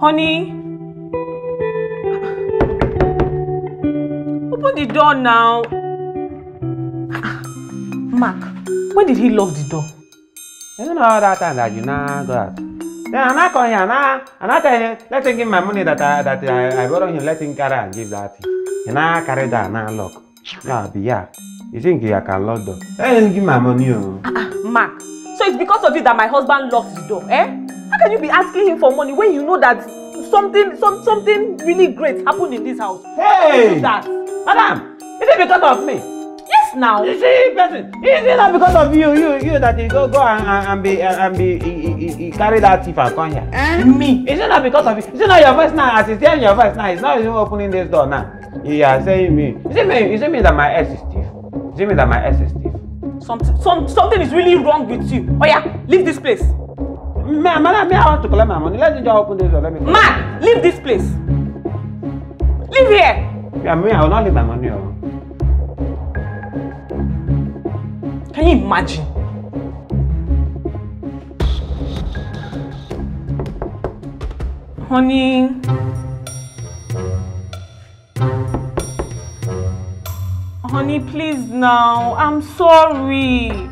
Honey. Open the door now. Mark, when did he lock the door? I don't know all that time that you know that. Then I'm not calling him, I'm not telling him, let him give my money that I borrow him, let him carry and give that. You know, carry that, now lock. Now, yeah. You think you can lock the door? Let him give my money. Mark, so it's because of you that my husband locked the door, eh? How can you be asking him for money when you know that something really great happened in this house? Hey! That? Madam, is it because of me? Now you see, person, is it not because of you that you go and carry that thief and come here? Me? Is it not because of you? Is it not your voice now? As it's hearing your voice now, it's not even opening this door now. You are saying me. Is it me that my ex is thief? Is it me that my ex is thief? Something is really wrong with you. Oh yeah, leave this place. Madam, I want to collect my money. Let me just open this door. Let me. Man, leave this place. Leave here. Yeah, me, I will not leave my money. Can you imagine? Honey. Honey, please now. I'm sorry.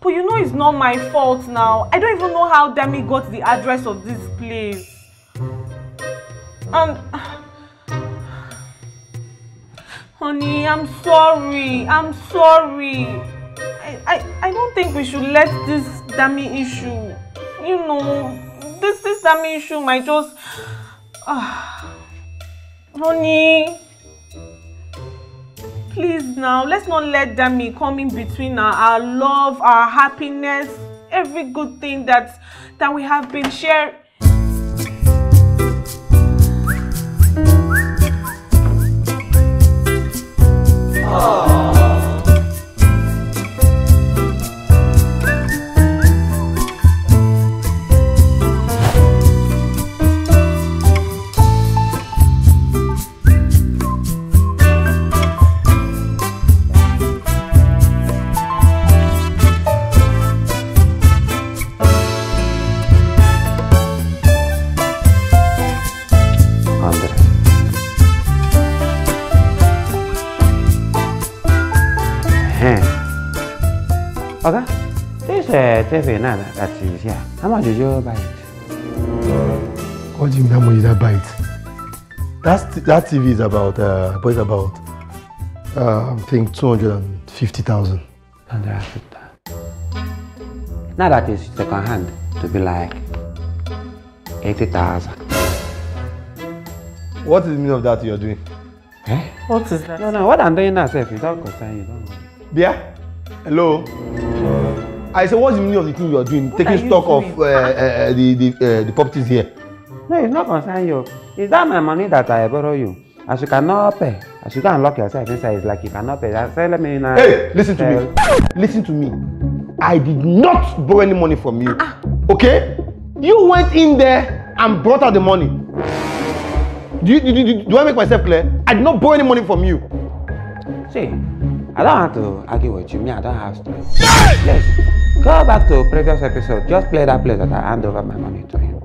But you know it's not my fault now. I don't even know how Damien got the address of this place. And... Honey, I'm sorry. I'm sorry. I don't think we should let this Damien issue, you know, this Damien issue might just... honey, please now, let's not let Damien come in between our love, our happiness, every good thing that we have been sharing. That is, yeah. How much did you buy it? What do you mean how much did I buy it? That TV is about, I think 250,000. 250,000. Now that is second hand to be like 80,000. What is the meaning of that you're doing? Eh? What is that? No, what I'm doing now, self, it don't concern you, don't worry. Bia? Hello? I said, what's the meaning of the thing you are doing? What taking are stock doing? Of the properties here? No, it's not concerning you. Is that my money that I borrow you? As you cannot pay, as you can lock yourself inside, it's like you cannot pay. I say, let me now. Hey, listen to me. Listen to me. I did not borrow any money from you. Okay? You went in there and brought out the money. Do I make myself clear? I did not borrow any money from you. See, I don't have to argue with you. Me, I don't have strength. Yes. Go back to previous episode. Just play that place that I hand over my money to him.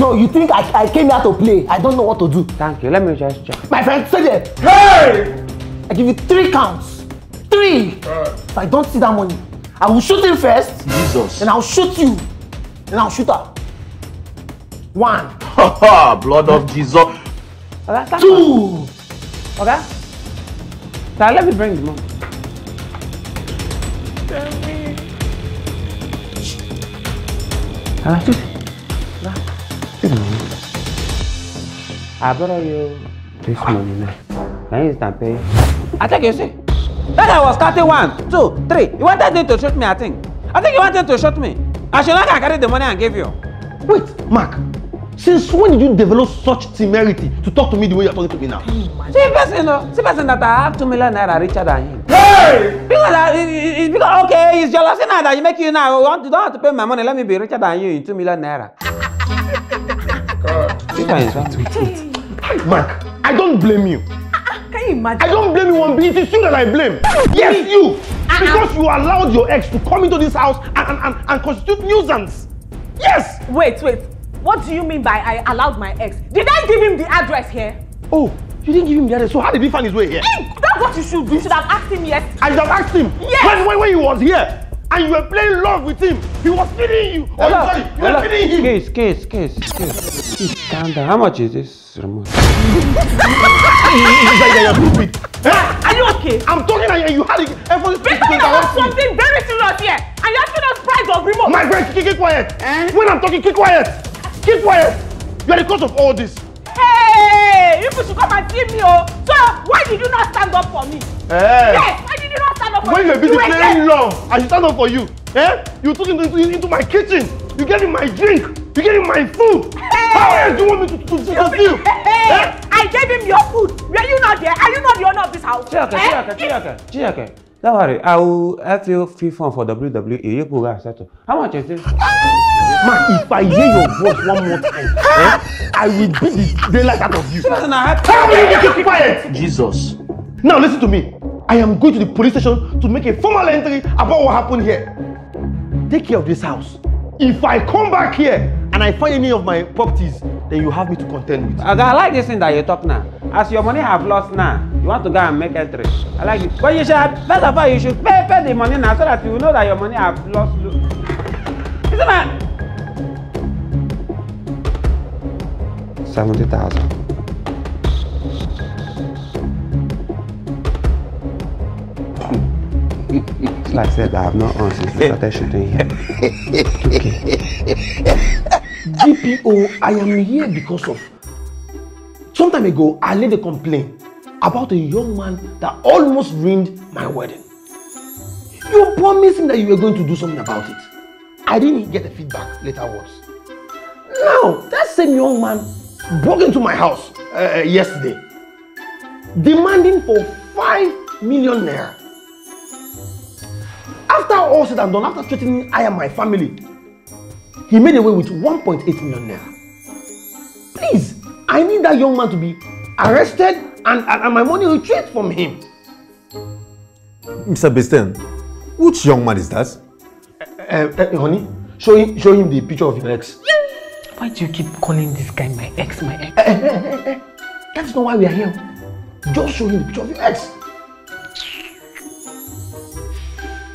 No, you think I came here to play? I don't know what to do. Thank you. Let me just check. My friend, say it. Hey! I give you 3 counts. 3! If I don't see that money, I will shoot him first. Jesus. Then I'll shoot you. Then I'll shoot her. 1. Haha, blood of Jesus. Okay, 2. Okay? Now let me bring the money. I borrow you this money now. Can you instant pay? I think you see. Then I was cutting 1, 2, 3. You wanted them to shoot me, I think. I think you wanted to shoot me. I should not have carried the money and gave you. Wait, Mark. Since when did you develop such temerity to talk to me the way you're talking to me now? See person that I have 2 million naira richer than him. Hey! Because okay, it's jealousy now that you make you now. You don't have to pay my money. Let me be richer than you in 2 million naira. God. Mark, I don't blame you. Can you imagine? I don't blame you one bit. It's you that I blame. Yes, you. Because you allowed your ex to come into this house and constitute nuisance. Yes. Wait. What do you mean by I allowed my ex? Did I give him the address here? Oh, you didn't give him the address, so how did he find his way here? Hey, that's what you should do. You should have asked him yesterday. I should have asked him? Yes. When he was here and you were playing love with him, he was feeding you. Oh, sorry, you were feeding him. Case. Calm down. How much is this remote? Are you okay? I'm talking and you had it. Because I have something very serious here and you're asking us price of remote. My friend, keep quiet. When I'm talking, keep quiet. Keep quiet. You are the cause of all this. Hey, you should come and see me. Oh. So, why did you not stand up for me? Hey. Yes, why did you not stand up for me? When you're busy playing love, I should stand up for you. Eh? You took him into my kitchen. You gave him my drink. You gave him my food. Hey. How else do you want me to you? Hey. Eh? I gave him your food. Were you not there? Are you not the owner of this house? Chiaka. Don't worry. I will help you free form for WWE. You go settle. How much is this? Man, if I hear your voice one more time, I will beat the daylight out of you. How will you keep quiet? Jesus. Now listen to me. I am going to the police station to make a formal entry about what happened here. Take care of this house. If I come back here and I find any of my properties, then you have me to contend with. I like this thing that you talk now. As your money have lost now, you want to go and make entry. I like it. But you should, first of all, you should pay the money now so that you know that your money have lost. Isn't that? 70,000. It's like I said, I have not answered since I started shooting here. Okay. DPO, I am here because of... Some time ago, I laid a complaint about a young man that almost ruined my wedding. You promised him that you were going to do something about it. I didn't get the feedback later on. Now, that same young man broke into my house yesterday, demanding for 5 million naira. After all said and done, after threatening I and my family, he made away with 1.8 million naira. Please, I need that young man to be arrested and my money retrieved from him. Mr. Besten, which young man is that? Honey, show him the picture of your ex. Why do you keep calling this guy my ex, my ex? That's not why we are here. Just show him the picture of your ex.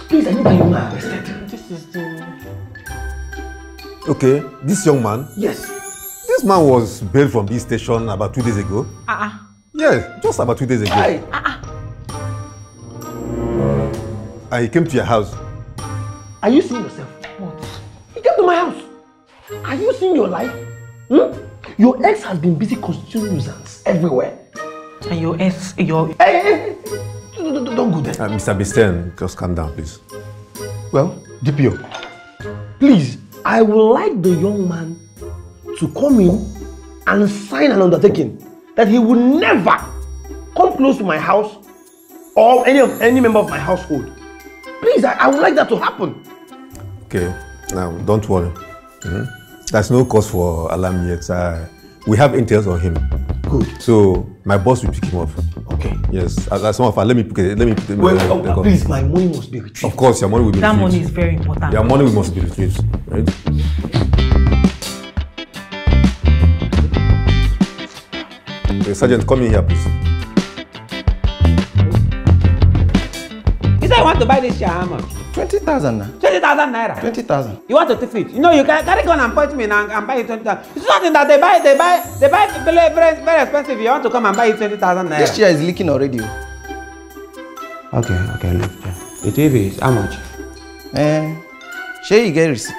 Please, I need that young man arrested. This is the... Okay, this young man? Yes. This man was bailed from this station about 2 days ago. Yes, just about 2 days ago. I came to your house. Are you seeing yourself? What? He came to my house. Are you seeing your life? Your ex has been busy constituting nuisance everywhere. And your ex, don't go there. Mr. Besten, just calm down, please. Well, DPO, please, I would like the young man to come in and sign an undertaking that he will never come close to my house or any member of my household. Please, I would like that to happen. Okay, now don't worry. There's no cause for alarm yet. We have intel on him. Good. So my boss will pick him up. Okay. Yes. As one of us, let me pick him up. Well, please, my money must be retrieved. Of course, your money will be retrieved. That money is very important. Your money must be retrieved. Right? Okay, Sergeant, come in here, please. You said you want to buy this share, how much? 20,000 now. 20,000 naira? 20,000. You want to tip it? You know, you can carry gun and point me and buy it 20,000. It's something that they buy very, very expensive. You want to come and buy it 20,000 naira. This chair is leaking already. Okay, look. The TV is how much? Share you get receipt.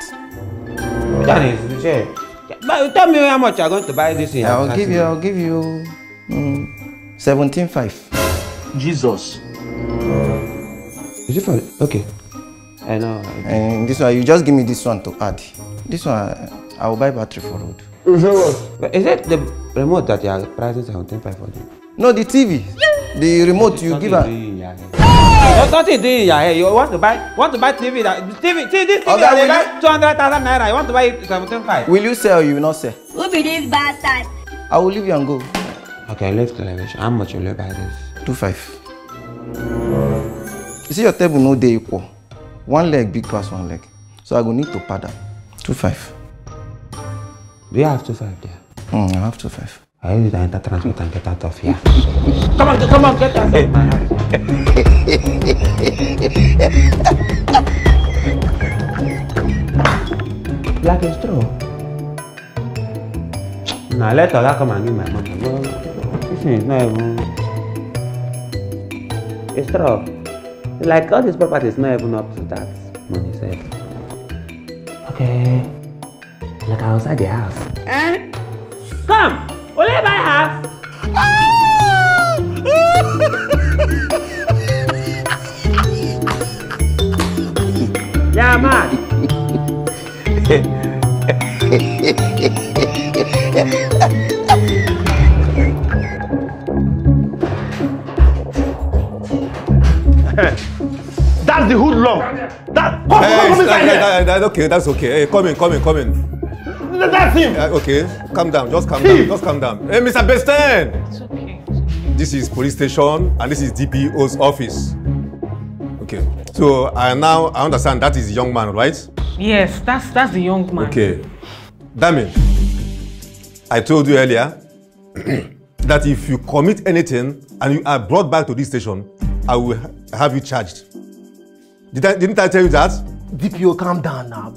But tell me how much you're going to buy this in. I'll give you 17.5. Jesus. Is it for okay? I know. And this one, you just give me this one to add. This one, I will buy battery for road. Is it the remote that you are pricing 17.5 for? No, the TV. The remote you give her. Nothing doing in your hair. You want to buy TV. See this TV. Okay, you buy 200,000 naira. You want to buy 17.5. Will you sell or you will not sell? Who be this bastard? I will leave you and go. Okay, leave television. How much will you buy this? 2.5. You see your table no day equal. One leg big pass one leg. So I will need to pad up. 2.5. Do you have 2-5 there? I have 2-5. I need to enter transport and get out of here. Come on, get out of my house. Black is true. Now let her come and give my money. This is not even. It's true. Like all this property is not even up to that money set. Okay. Like outside the house. Eh? Come! Only my house! Yeah, man! That's the hoodlum! That, come inside here! Okay, that's okay. Hey, come in. That's him! Okay, calm down. Hey, Mr. Beston! It's okay. This is police station and this is DPO's office. Okay, so now I understand that is the young man, right? Yes, that's the young man. Okay. Damien, I told you earlier that if you commit anything and you are brought back to this station, I will have you charged. Didn't I tell you that? DPO, calm down now.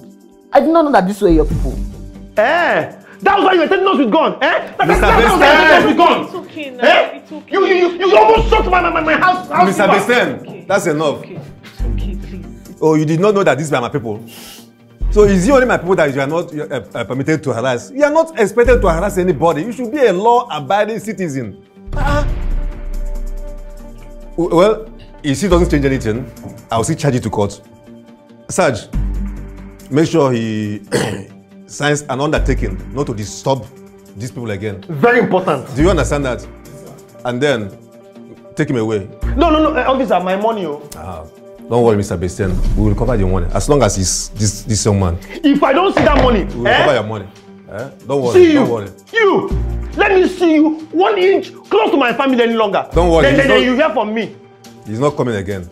I did not know that this were your people. Eh? That was why you were telling us with guns, eh? That was why you were telling us with guns. It's okay now. Eh? It's okay. You almost shot my house. Mr. Beston, okay. That's enough. Okay. It's okay, please. Oh, you did not know that these were my people. So is it only my people that you are not permitted to harass? You are not expected to harass anybody. You should be a law-abiding citizen. Well, if she doesn't change anything, I will still charge you to court. Sarge, make sure he signs an undertaking not to disturb these people again. Very important. Do you understand that? And then take him away. No, officer, my money. Don't worry, Mr. Beston. We will cover your money as long as he's this young man. If I don't see that money, we will cover your money. Don't worry. See you. Don't worry. You. Let me see you 1 inch close to my family any longer. Don't worry. Then you hear from me. He's not coming again.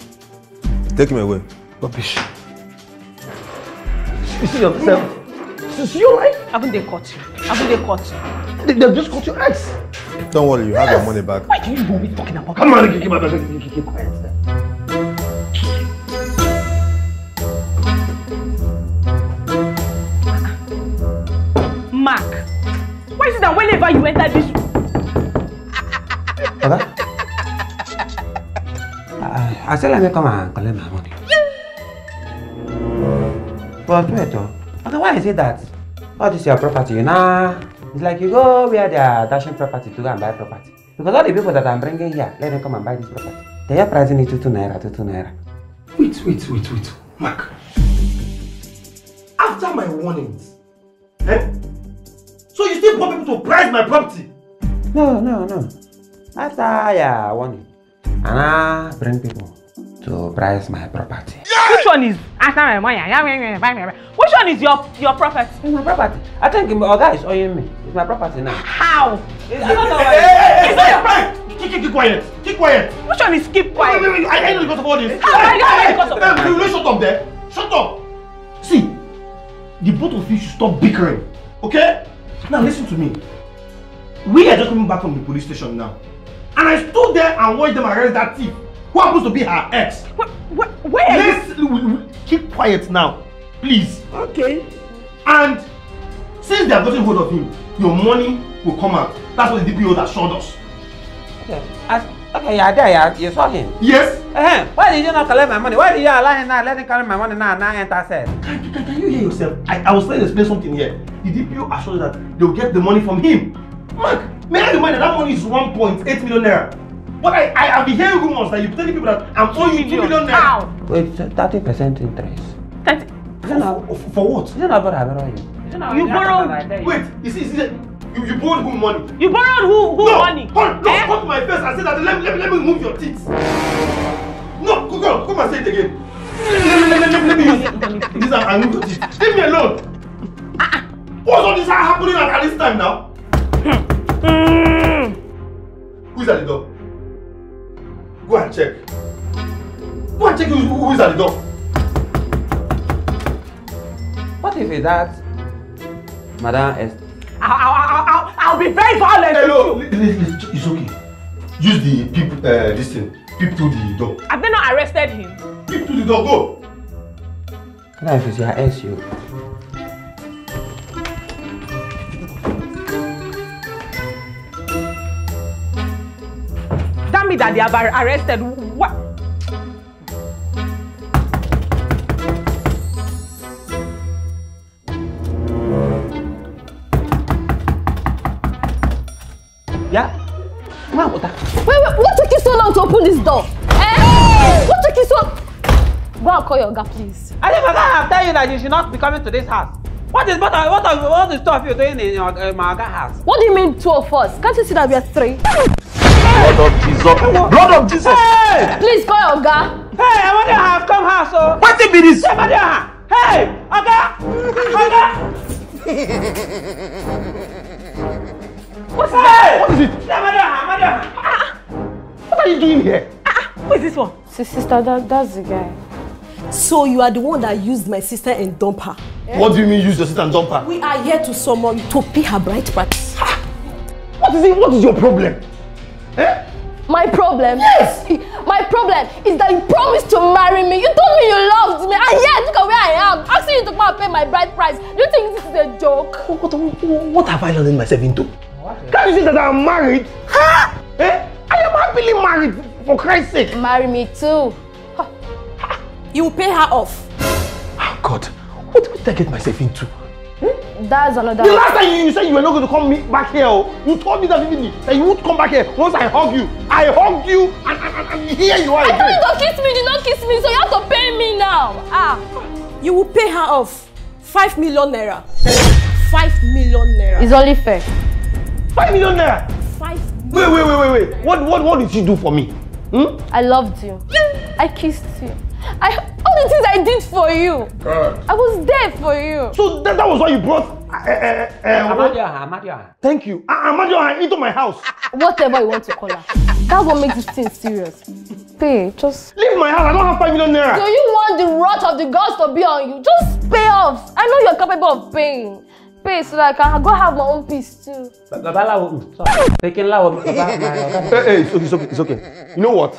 Take him away. Rubbish. You see yourself. Is you right? Haven't they caught you? They've just caught your ex. Don't worry, you have your money back. Why do you go be talking about? Come on, keep quiet. Mark, why is it that whenever you enter this room? I said let me come and collect my money. But wait, why is it that all this your property, you know? It's like you go where they are dashing property to go and buy property. Because all the people that I'm bringing here, let them come and buy this property. They are pricing it to 2 naira. Wait, Mark. After my warnings, eh? So you still want people to price my property? No. After I warning, and I bring people to price my property. Yeah! Which one is after my money? Which one is your property? It's my property. I think my guy is owing me. It's my property now. How? I don't know. It's not your property. Keep quiet. Which one is keep quiet? Wait. I know because of all this. How? You shut up there. Shut up. See, the both of you should stop bickering. Okay? Now listen to me. We are just coming back from the police station now, and I stood there and watched them arrest that thief. Who happens to be her ex? Where? Keep quiet now, please. Okay. And since they have gotten hold of him, your money will come out. That's what the DPO that showed us. Okay, you are there, you saw him? Yes. Why did you not collect my money? Why did you allow him now? Let him collect my money now and enter cell. Can you hear yourself? I was trying to explain something here. The DPO assured that they will get the money from him. Mark, may I remind you that money is 1.8 million naira. But I have been hearing rumors that you're telling people that I'm owing you 2 million now. Wait, 30% interest. 30? For what? You not borrowing. You borrowed. Wait, you borrowed who money? You borrowed who money? No, come to my face and say that let me remove your teeth. No, come and say it again. Let me use and remove your teeth. Leave me alone. What's all this happening at this time now? Who's at the door? Go and check. Who is at the door. What if it's that Madame I'll be very violent. Hello, with you. It's okay. Use the peep, this thing. Peep to the door. Have they not arrested him? Peep to the door, go. Now if you see her ass, you. Tell me that they have arrested. What? Yeah? Wait, what took you so long to open this door? Hey! What took you so... Go and call your guy, please. I think I have told you that you should not be coming to this house. What is two of you doing in your Maga house? What do you mean two of us? Can't you see that we are three? Blood of Jesus! Blood of Jesus! Hey! Please call your guy. Hey, Amadiyah have come here, so... What it be this? Amadiyah! Hey! Oga! Oga! What's that? What is it? What are you doing here? Who is this one? Sister, that's the guy. So you are the one that used my sister and dumped her? Yeah. What do you mean use your sister and dump her? We are here to summon to pay her bride price. What is it? What is your problem? Eh? My problem? Yes! My problem is that you promised to marry me. You told me you loved me. And yet, look at where I am. Asking you to come and pay my bride price. Do you think this is a joke? What have I landed myself into? Can't you see that I'm married? Huh? Eh? I am happily married, for Christ's sake. Marry me too. Huh. You will pay her off. Oh God, what did I get myself into? Hmm? That's another... The last time you said you were not going to come back here, you told me that vividly, that you would come back here once I hug you. I hugged you and here you are again. I told you don't kiss me, you did not kiss me, so you have to pay me now. Ah, you will pay her off. 5 million naira. 5 million naira. It's only fair. 5 million naira. 5 million. Wait. What did you do for me? Hmm? I loved you. I kissed you. All the things I did for you. God. I was there for you. So that was why you brought Amadiyah. Thank you. Amadiyah into my house. Whatever you want to call her. That's what makes this thing serious. Pay, just leave my house. I don't have 5 million naira. So you want the wrath of the gods to be on you? Just pay off. I know you're capable of paying. Pay so that I can go have my own peace too. Hey, it's okay. You know what?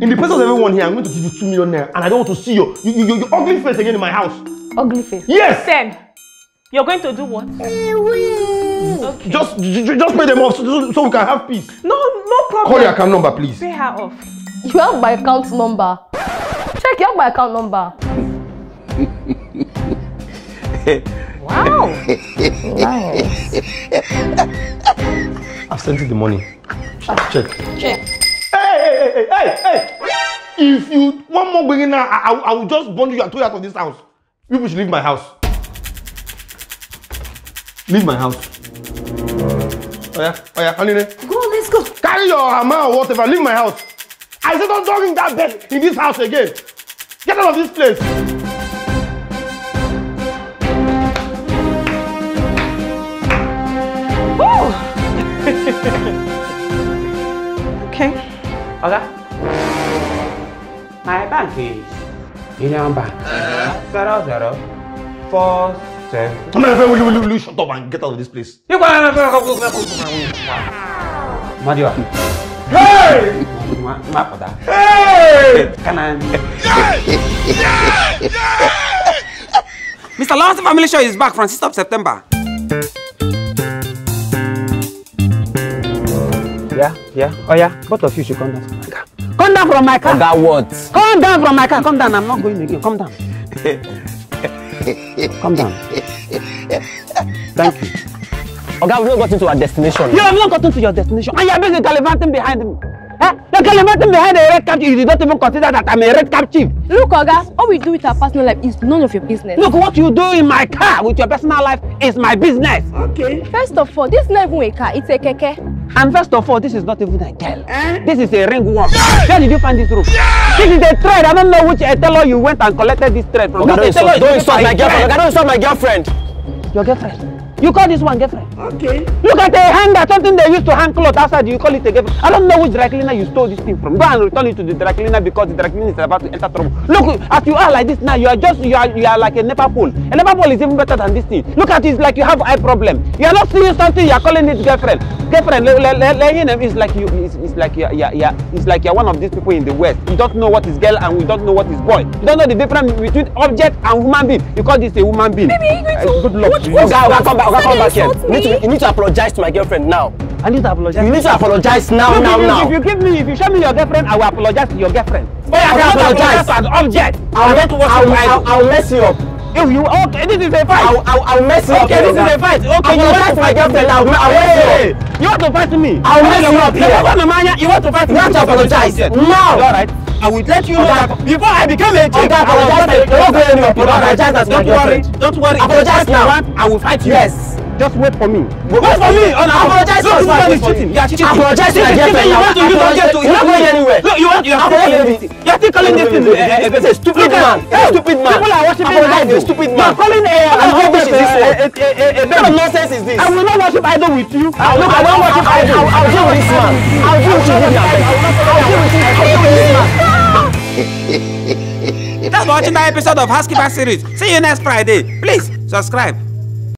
In the presence of everyone here, I'm going to give you 2 million naira, and I don't want to see your ugly face again in my house. Ugly face? Yes! Send. You're going to do what? Okay. Just pay them off so we can have peace. No problem. Call your account number, please. Pay her off. You have my account number. Check, you have my account number. Wow! Nice. I've sent you the money. Check. Hey! If you one more beginner, I will just bundle you and throw you out of this house. People should leave my house. Leave my house. Oh yeah, go, let's go. Carry your hammer or whatever. Leave my house. I said don't talk in that bed in this house again. Get out of this place. Okay. My bank is Union Bank. 0047. Come on, will you shut up and get out of this place? Madia. Hey! Hey! Can I? Mr. Lawrence Family Show is back from 6th of September. Yeah. Both of you should come down from my car. Come down from my car. That what? Come down from my car. Come down. I'm not going again. Come down. Come down. Thank you. Oga, we've not gotten to our destination. You have not gotten to your destination. And you're busy gallivanting behind me. Huh? You're gallivanting behind a red cap chief. You don't even consider that I'm a red cap chief. Look, Oga, all we do with our personal life is none of your business. Look, what you do in my car with your personal life is my business. Okay. First of all, this is not even a car. It's a keke. And first of all, this is not even a girl. This is a ringworm. Yes! Where did you find this rope? Yes! This is a thread. I don't know which tailor you went and collected this thread from. Okay, don't insult my girlfriend. Your girlfriend. You call this one girlfriend. Okay. Look at the hanger, something they used to hang clothes outside. You call it a girlfriend. I don't know which dry cleaner you stole this thing from. Go and return it to the dry cleaner because the dry cleaner is about to enter trouble. Look, as you are like this now, you are like a NEPA pole. A NEPA pole is even better than this thing. Look at it, it's like you have eye problem. You are not seeing something. You are calling it girlfriend. Girlfriend, it's like you. It's like you are one of these people in the West. You don't know what is girl and we don't know what is boy. You don't know the difference between object and human being. You call this a woman being. Maybe you're going to. Good luck. Come back here. You need to apologize to my girlfriend now. I need to apologize. You need to apologize now. If you show me your girlfriend, I will apologize to your girlfriend. But I will apologize as an object. I'll mess you up. If you okay, this is a fight. I'll mess you up. Okay, this is a fight. Okay, you want to fight girlfriend? I'll mess you up. You want to fight me? I'll mess you up here. You want to fight me? You have to apologize now. All right. I will let you know that before I become a chief, I apologize. Don't worry. Apologize now. I will fight you. Yes. Just wait for me. Wait for me. Apologize. Look, you are cheating. Apologize. You don't get to. Look, you are calling. You are still calling this thing. It's a stupid man. People are watching me. Apologize. Stupid man. You are calling a. What is this? What nonsense is this? I will not worship idol with you. I will not worship idol. I'll deal with this man. I'll deal with this man. That's watching the episode of Housekeeper Series. See you next Friday. Please subscribe.